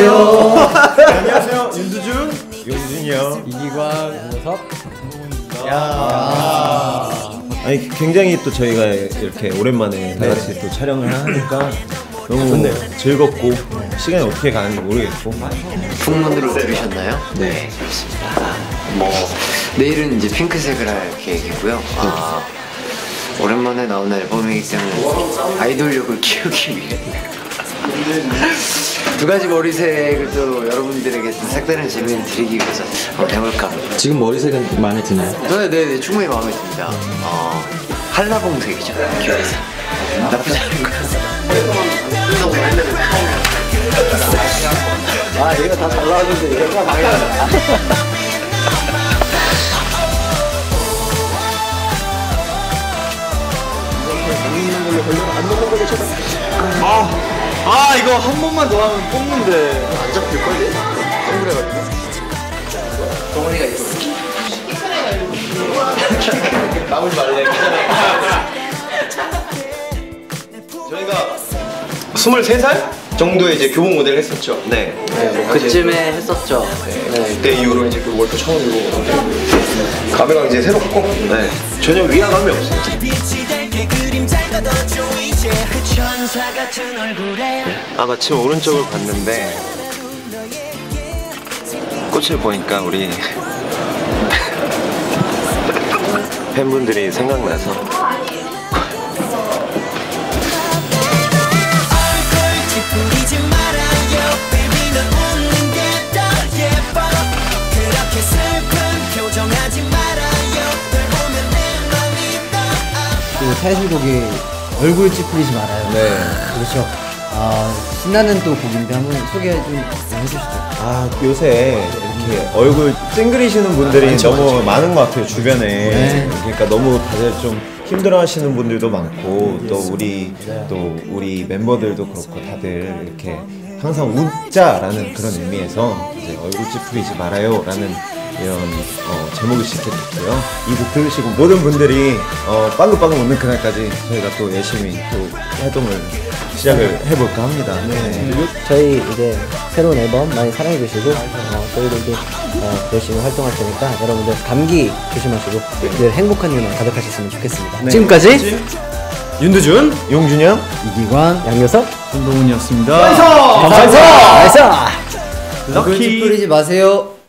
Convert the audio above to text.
안녕하세요. 안녕하세요. 윤두준, 용준형, 이기광, 요섭, 홍동훈입니다. 아니 굉장히 또 저희가 이렇게 오랜만에 다 같이 또 촬영을 하니까 너무 좋네요. 즐겁고 시간이 어떻게 가는지 모르겠고. 풍문으로 들으셨나요? 네, 그렇습니다. 뭐 내일은 이제 핑크색을 할 계획이고요. 아, 오랜만에 나온 앨범이기 때문에 아이돌력을 키우기 위해 두 가지 머리색을 또 여러분들에게 색다른 재미를 드리기 위해서 한번 해볼까 합니다. 지금 머리색은 마음에 드나요? 네, 충분히 마음에 듭니다. 한라봉색이죠. 귀여워서 나쁘지 않은 것 같습니다. 아, 얘가 다 잘 나왔는데 얘가 망했네. 아, 이거 한 번만 더 하면 뽑는데 안 잡힐걸요? 동그래가지고 동훈이가 있어. 나오지 말래. 저희가 23살 정도의 이제 교복 모델을 했었죠. 네, 네, 그쯤에 했었죠. 네, 그때 이후로 이제 그 월도 처음이고 감회가 이제 새롭고 네, 전혀 위화감이 없어요. 아, 마침 오른쪽을 봤는데 꽃을 보니까 우리 팬분들이 생각나서 그 타이틀곡이 얼굴 찌푸리지 말아요. 네, 그렇죠. 아, 신나는 또 곡인데 한번 소개 좀 해주시죠. 아, 요새 이렇게 얼굴 찡그리시는 분들이 너무 많은 것 같아요, 주변에. 네. 그러니까 너무 다들 좀 힘들어하시는 분들도 많고 또 우리 멤버들도 그렇고 다들 이렇게 항상 웃자라는 그런 의미에서 이제 얼굴 찌푸리지 말아요라는 이런 제목을 짓게 됐고요. 이 곡 들으시고 모든 분들이 빵긋빵긋 웃는 그날까지 저희가 또 열심히 또 활동을 시작을 해볼까 합니다. 네. 저희 이제 새로운 앨범 많이 사랑해주시고 저희들도 열심히 활동할 테니까 여러분들 감기 조심하시고 늘 행복한 일만 가득하셨으면 좋겠습니다. 네. 지금까지 윤두준, 용준형, 이기광, 양여석, 홍동훈이었습니다. 감사합니다. 얼굴 찌푸리지 마세요.